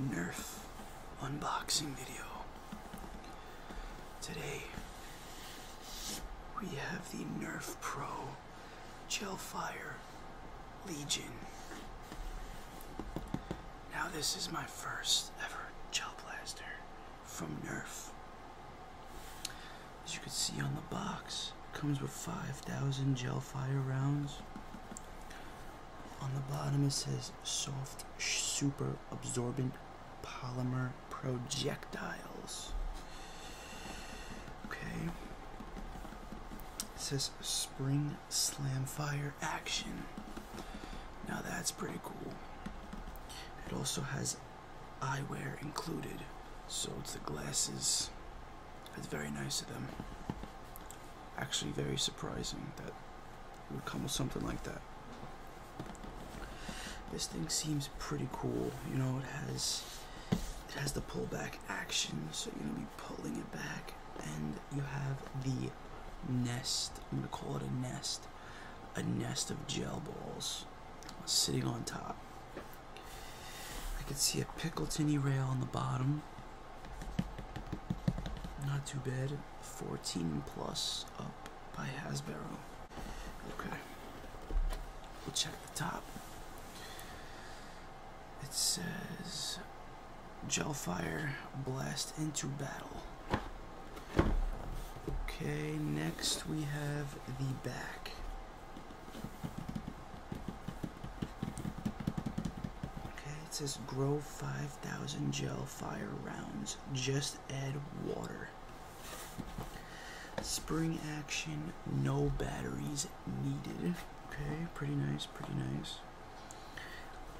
Nerf unboxing video. Today we have the Nerf Pro Gel Fire Legion. Now this is my first ever gel blaster from Nerf. As you can see on the box, it comes with 5,000 gel fire rounds. On the bottom it says soft super absorbent polymer projectiles. Okay. It says spring slam fire action. Now that's pretty cool. It also has eyewear included, so it's the glasses. That's very nice of them. Actually very surprising that it would come with something like that. This thing seems pretty cool, you know. It has the pullback action, so you're gonna be pulling it back, and you have the nest. I'm gonna call it a nest of gel balls sitting on top. I can see a picatinny rail on the bottom. Not too bad. 14 plus up by Hasbro. Okay, we'll check the top. It says gel fire blast into battle. Okay, next we have the back. Okay, it says grow 5,000 gel fire rounds, just add water. Spring action, no batteries needed. Okay, pretty nice.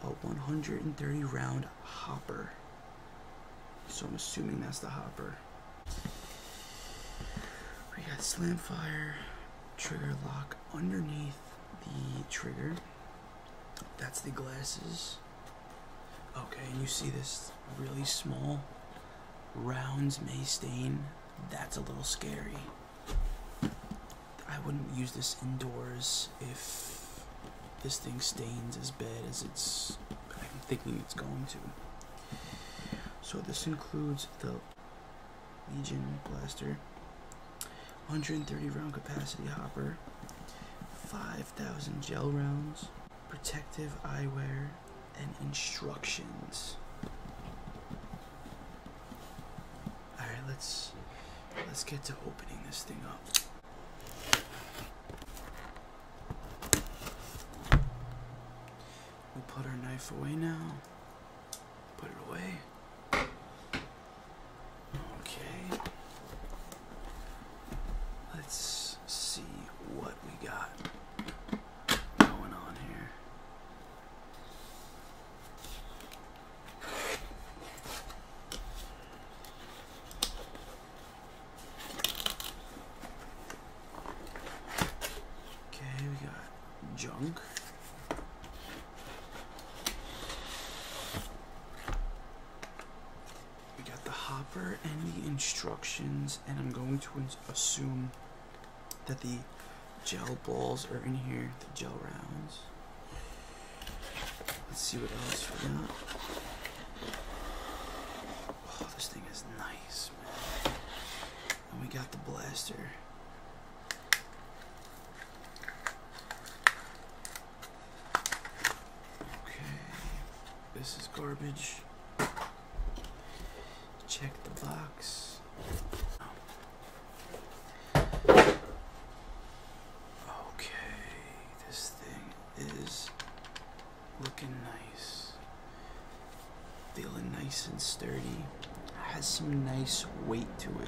A 130 round hopper, so I'm assuming that's the hopper. We got slam fire trigger lock underneath the trigger. That's the glasses. Okay, and you see this really small, rounds may stain. That's a little scary. I wouldn't use this indoors if this thing stains as bad as I'm thinking it's going to. So this includes the Legion blaster, 130 round capacity hopper, 5,000 gel rounds, protective eyewear, and instructions. All right, let's get to opening this thing up. Put our knife away now. Put it away. Okay. Let's see what we got going on here. Okay, we got junk. Hopper and the instructions, and I'm going to assume that the gel balls are in here, the gel rounds. Let's see what else we got. Oh, this thing is nice, man. And we got the blaster. Okay, this is garbage. Check the box. Okay, this thing is looking nice. Feeling nice and sturdy. Has some nice weight to it.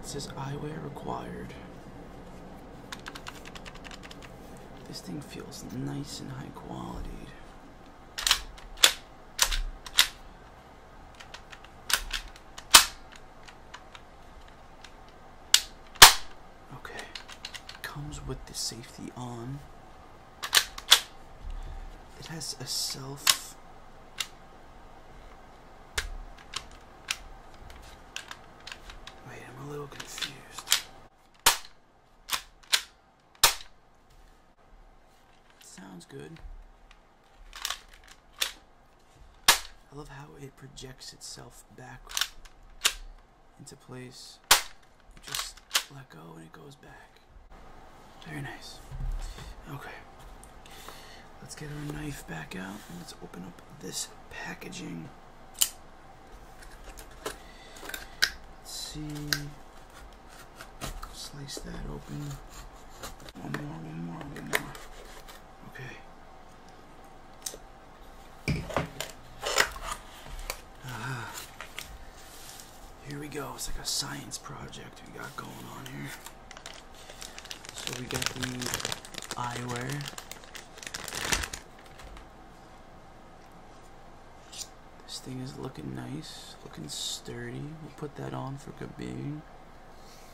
It says eyewear required. This thing feels nice and high quality. Comes with the safety on. It has a self wait, I'm a little confused. Sounds good. I love how it projects itself back into place. You just let go and it goes back. Very nice. Okay. Let's get our knife back out and let's open up this packaging. Let's see. Slice that open. One more. Okay. Here we go. It's like a science project we got going on here. So we got the eyewear. This thing is looking nice, looking sturdy. We'll put that on for good being,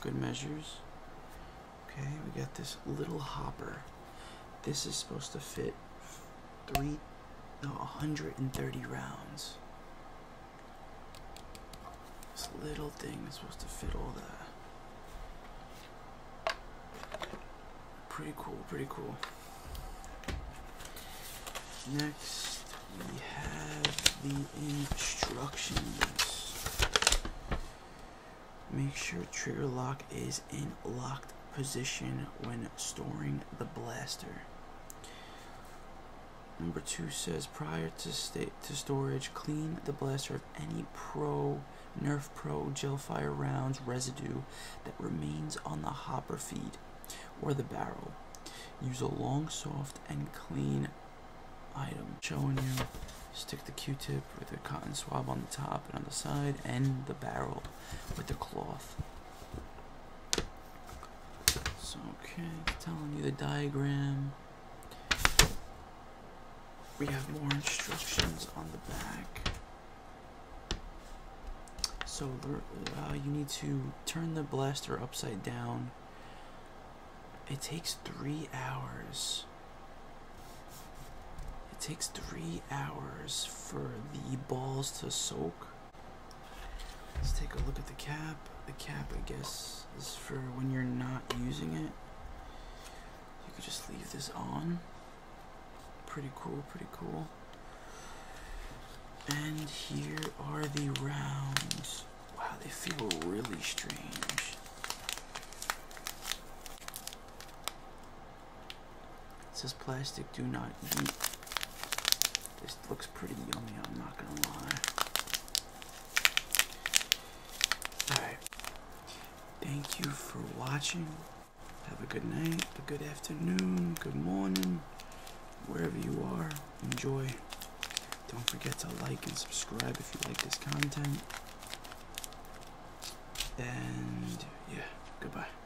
good measures. Okay, we got this little hopper. This is supposed to fit 130 rounds. This little thing is supposed to fit all that. Pretty cool. Next, we have the instructions. Make sure trigger lock is in locked position when storing the blaster. Number 2 says prior to storage, clean the blaster of any Nerf Pro Gel Fire rounds residue that remains on the hopper feed or the barrel. Use a long, soft, and clean item. Showing you, stick the Q-tip with a cotton swab on the top and on the side, and the barrel with the cloth. So, okay, telling you the diagram. We have more instructions on the back. So you need to turn the blaster upside down. It takes 3 hours. It takes 3 hours for the balls to soak. Let's take a look at the cap. The cap, I guess, is for when you're not using it. You could just leave this on. Pretty cool. And here are the rounds. Wow, they feel really strange. It says plastic, do not eat. This looks pretty yummy, I'm not gonna lie. Alright. Thank you for watching. Have a good night, a good afternoon, good morning. Wherever you are, enjoy. Don't forget to like and subscribe if you like this content. And yeah, goodbye.